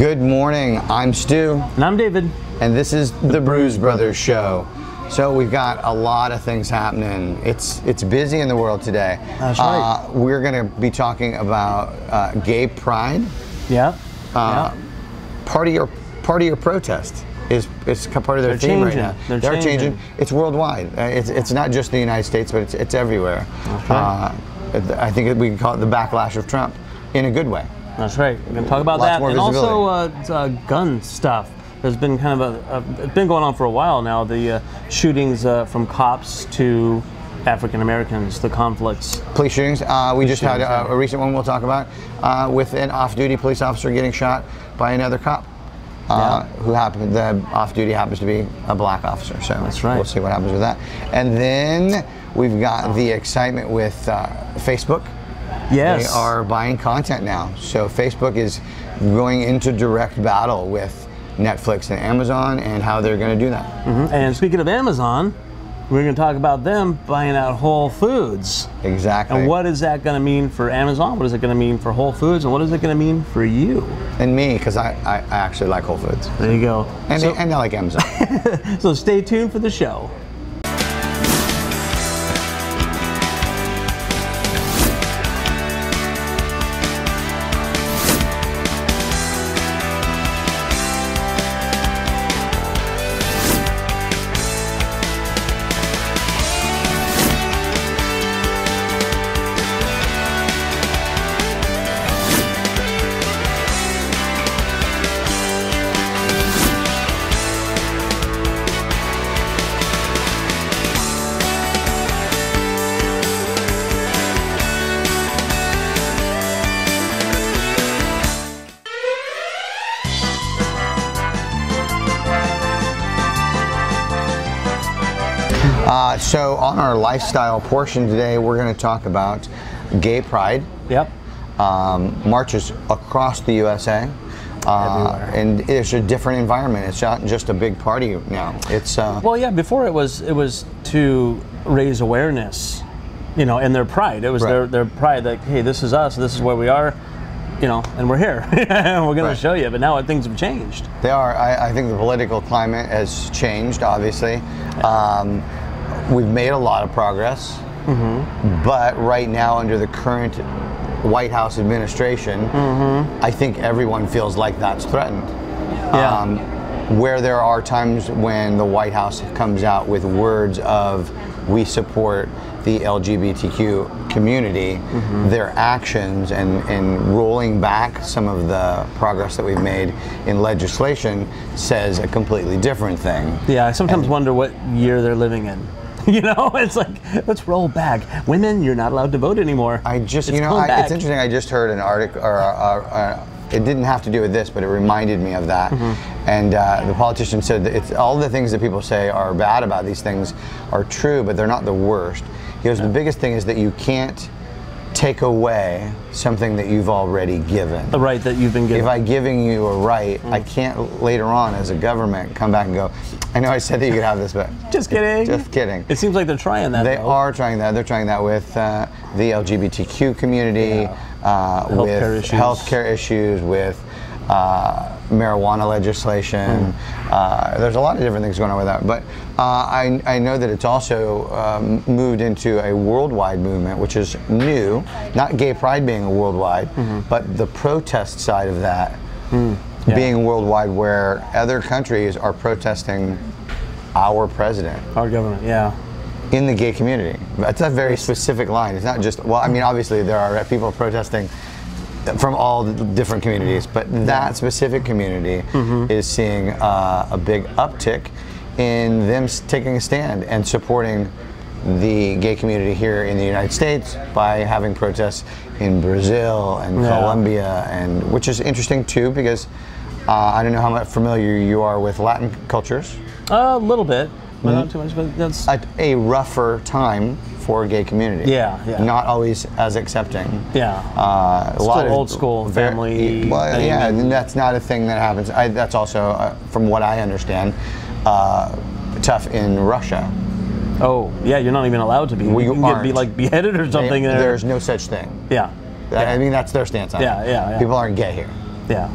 Good morning, I'm Stu. And I'm David. And this is the Brews Brothers Show. So we've got a lot of things happening. It's busy in the world today. That's right. We're gonna be talking about gay pride. Yeah. Part of your protest is part of their theme right now. They're changing. It's worldwide. It's not just the United States, but it's everywhere. That's right. I think we can call it the backlash of Trump in a good way. That's right. We're going to talk about that, and also gun stuff. There's been kind of it's been going on for a while now. The shootings from cops to African Americans, the conflicts. Police shootings. We just had a recent one we'll talk about with an off-duty police officer getting shot by another cop. The off-duty happens to be a black officer, so that's right. We'll see what happens with that. And then we've got the excitement with Facebook. Yes. They are buying content now. So Facebook is going into direct battle with Netflix and Amazon and how they're going to do that. Mm-hmm. And speaking of Amazon, we're going to talk about them buying out Whole Foods. Exactly. And what is that going to mean for Amazon? What is it going to mean for Whole Foods? And what is it going to mean for you? And me, because I actually like Whole Foods. There you go. And I like Amazon. So stay tuned for the show. So on our lifestyle portion today, we're going to talk about gay pride. Yep. Marches across the USA. Everywhere. And it's a different environment. It's not just a big party now. It's well, yeah. Before it was to raise awareness, you know, and their pride. It was right. their pride that, hey, this is us. This is where we are. You know, and we're here, and we're going right. to show you. But now things have changed. They are. I think the political climate has changed, obviously. We've made a lot of progress, mm-hmm. but right now under the current White House administration, mm-hmm. I think everyone feels like that's threatened. Yeah. Where there are times when the White House comes out with words of, we support the LGBTQ community, mm-hmm. their actions and rolling back some of the progress that we've made in legislation says a completely different thing. Yeah, I sometimes wonder what year they're living in. You know, it's like, let's roll back. Women, you're not allowed to vote anymore. It's interesting, I just heard an article, or it didn't have to do with this, but it reminded me of that. Mm-hmm. And the politician said that all the things that people say are bad about these things are true, but they're not the worst. He goes, the biggest thing is that you can't take away something that you've already given. The right that you've been given. If I'm giving you a right, mm. I can't later on as a government come back and go, I know I said that you could have this, but... Just kidding. Just kidding. It seems like they're trying that. They are trying that. They're trying that with the LGBTQ community, yeah. with healthcare issues, with marijuana legislation. Mm. There's a lot of different things going on with that. But I know that it's also moved into a worldwide movement, which is new. Not gay pride being a worldwide, mm-hmm. but the protest side of that mm. yeah. being worldwide, where other countries are protesting our president. Our government, yeah. in the gay community. That's a very specific line. It's not just, well, I mean, obviously there are people protesting from all the different communities, but that specific community mm-hmm. is seeing a big uptick in them taking a stand and supporting the gay community here in the United States by having protests in Brazil and yeah. Colombia, and which is interesting too, because I don't know how much familiar you are with Latin cultures. A little bit, but not too much. But that's a rougher time for gay community. Yeah, yeah. Not always as accepting. Yeah. Still a lot of old school family. Well, yeah, and that's not a thing that happens. That's also, from what I understand, tough in Russia. Oh, yeah. You're not even allowed to be. Well, you could be like beheaded or something. There's no such thing. Yeah. I mean, that's their stance on it. Yeah, yeah. People aren't gay here. Yeah.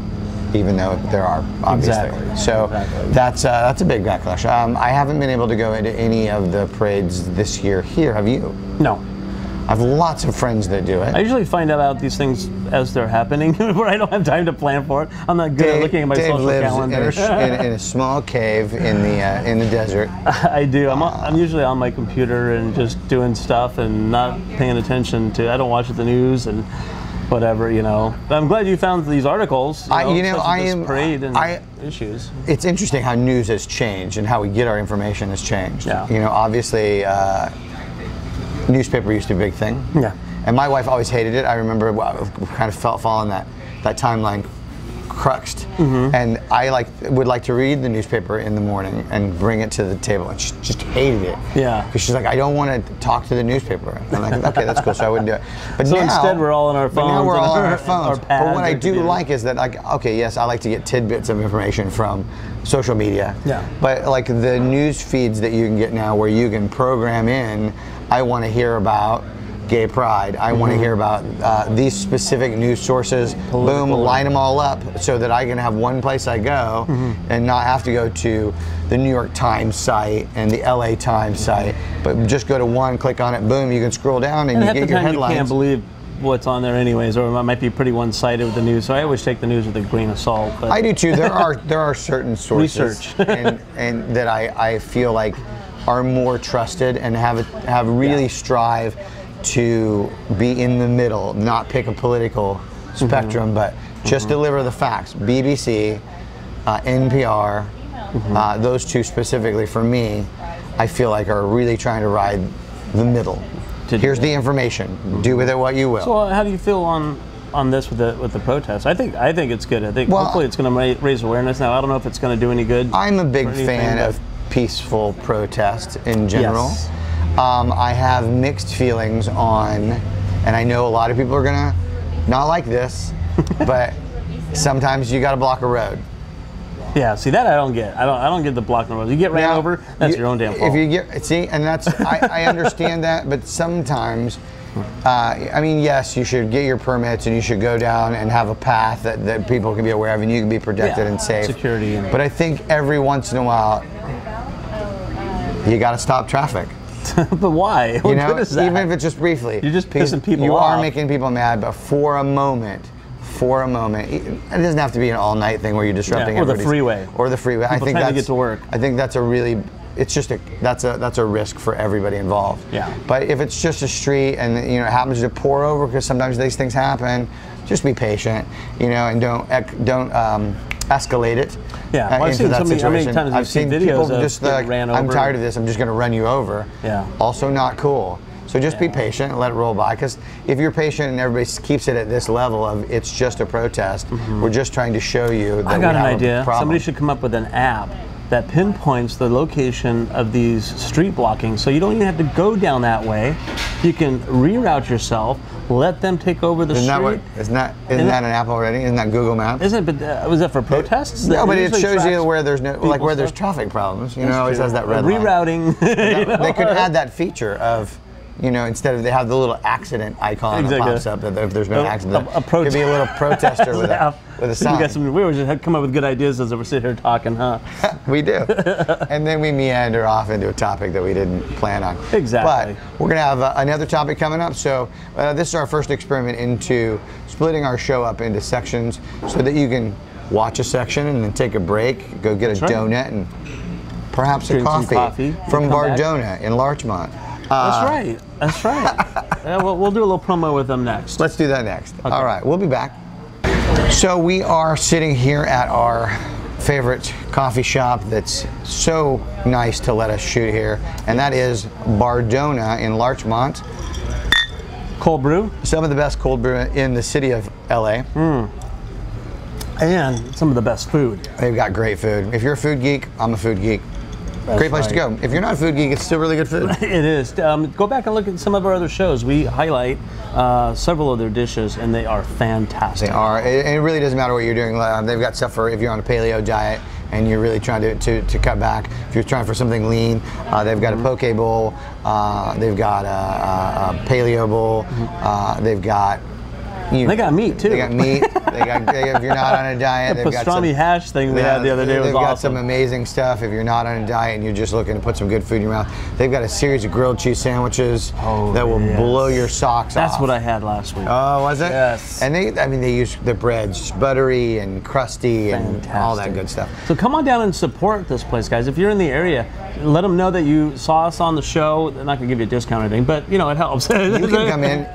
even though there are, obviously. Exactly. So exactly. That's a big backlash. I haven't been able to go into any of the parades this year here. Have you? No. I have lots of friends that do it. I usually find out about these things as they're happening, but I don't have time to plan for it. I'm not good at looking at my social calendar. Dave lives in a small cave in the desert. I do. I'm usually on my computer and just doing stuff and not paying attention to. I don't watch the news and whatever, you know. But I'm glad you found these articles. Issues. It's interesting how news has changed and how we get our information has changed. Yeah. You know, obviously. Newspaper used to be a big thing. Yeah. And my wife always hated it. I remember kind of following that timeline cruxed. Mm-hmm. And I would like to read the newspaper in the morning and bring it to the table. And she just hated it. Yeah. Because she's like, I don't want to talk to the newspaper. And I'm like, okay, that's cool. So I wouldn't do it. But so now, instead we're all on our phones. Now we're all on our phones. But what I do like is that, like, okay, yes, I like to get tidbits of information from social media. Yeah. But like the news feeds that you can get now where you can program in, I want to hear about gay pride. I want to hear about these specific news sources. Boom, line them all up so that I can have one place I go and not have to go to the New York Times site and the LA Times site, but just go to one, click on it, boom, you can scroll down and you get your headlines. You can't believe what's on there anyways, or it might be pretty one-sided with the news, so I always take the news with a grain of salt. But I do too. There are certain sources research and that I feel like are more trusted and have really strive to be in the middle, not pick a political spectrum, but just deliver the facts. BBC, NPR, those two specifically for me, I feel like are really trying to ride the middle. Here's the information. Do with it what you will. So how do you feel on this with the protests? I think it's good. I think hopefully it's going to raise awareness. Now I don't know if it's going to do any good. I'm a big fan of peaceful protest in general. Yes. I have mixed feelings on, and I know a lot of people are gonna not like this, but sometimes you gotta block a road. Yeah, see that I don't get. I don't get the blocking the road. You get ran over, that's your own damn fault. If you get and that's I understand that, but sometimes I mean, yes, you should get your permits and you should go down and have a path that people can be aware of and you can be protected and safe. Security. But I think every once in a while, you got to stop traffic. But why? What good is that? Even if it's just briefly. You're just pissing people off. You are making people mad, but for a moment, it doesn't have to be an all-night thing where you're disrupting everybody's. Or the freeway. People trying to get to work. I think that's a really. It's just that's a risk for everybody involved. Yeah. But if it's just a street and you know it happens to pour over because sometimes these things happen, just be patient, you know, and don't escalate it. Yeah. Well, I've seen that situation. How many times I've seen videos of just like, ran over. I'm tired of this. I'm just going to run you over. Yeah. Also not cool. So just be patient and let it roll by. Because if you're patient and everybody keeps it at this level of it's just a protest, we're just trying to show you that we have an idea. Somebody should come up with an app that pinpoints the location of these street blockings. So you don't even have to go down that way. You can reroute yourself, let them take over the street. Isn't that an app already? Isn't that Google Maps? Isn't it, but was that for protests? No, but it shows you where there's there's traffic problems. You know, it always has that red line. Rerouting. They could add that feature of, you know, instead of they have the little accident icon that pops up if there's no accident. Could be a little protester with a sign. We always just come up with good ideas as we're sitting here talking, huh? We do. And then we meander off into a topic that we didn't plan on. Exactly. But we're going to have another topic coming up. So this is our first experiment into splitting our show up into sections so that you can watch a section and then take a break, go get a donut and perhaps a coffee from Bardonna in Larchmont. That's right. Yeah, we'll do a little promo with them next. Let's do that next. Okay. All right, we'll be back. So we are sitting here at our favorite coffee shop that's so nice to let us shoot here, and that is Bardonna in Larchmont. Cold brew. Some of the best cold brew in the city of LA. And some of the best food. They've got great food. If you're a food geek, I'm a food geek. That's a great place to go. If you're not a food geek, it's still really good food. It is. Go back and look at some of our other shows. We highlight several of their dishes, and they are fantastic. They are. It really doesn't matter what you're doing. They've got stuff for if you're on a paleo diet and you're really trying to cut back. If you're trying for something lean, they've got a poke bowl. They've got a paleo bowl. They've got They got meat too. They got meat. If you're not on a diet, they've got some pastrami hash thing we had the other day was awesome. They've got some amazing stuff. If you're not on a diet and you're just looking to put some good food in your mouth, they've got a series of grilled cheese sandwiches that will blow your socks off. That's what I had last week. Oh, was it? Yes. And they, I mean, they use the breads, buttery and crusty and all that good stuff. So come on down and support this place, guys. If you're in the area, let them know that you saw us on the show. They're not gonna give you a discount or anything, but you know it helps. You can come in.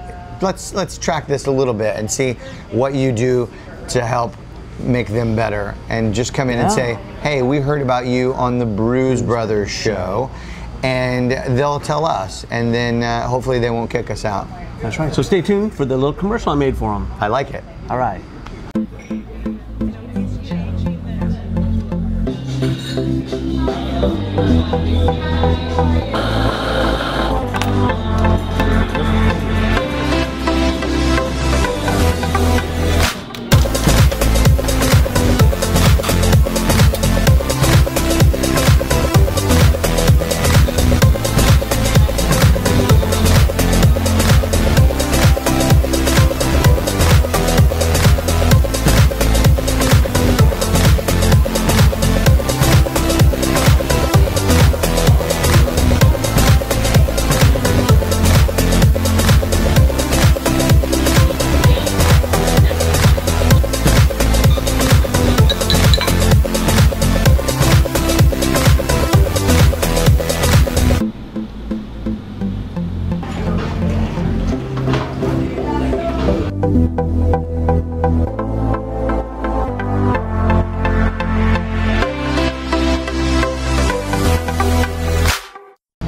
Let's track this a little bit and see what you do to help make them better. And just come in and say, hey, we heard about you on the Brews Brothers Show, and they'll tell us, and then hopefully they won't kick us out. That's right. So stay tuned for the little commercial I made for them. I like it. All right.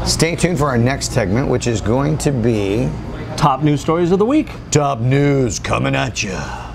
Stay tuned for our next segment, which is going to be Top News Stories of the Week. Top news coming at you.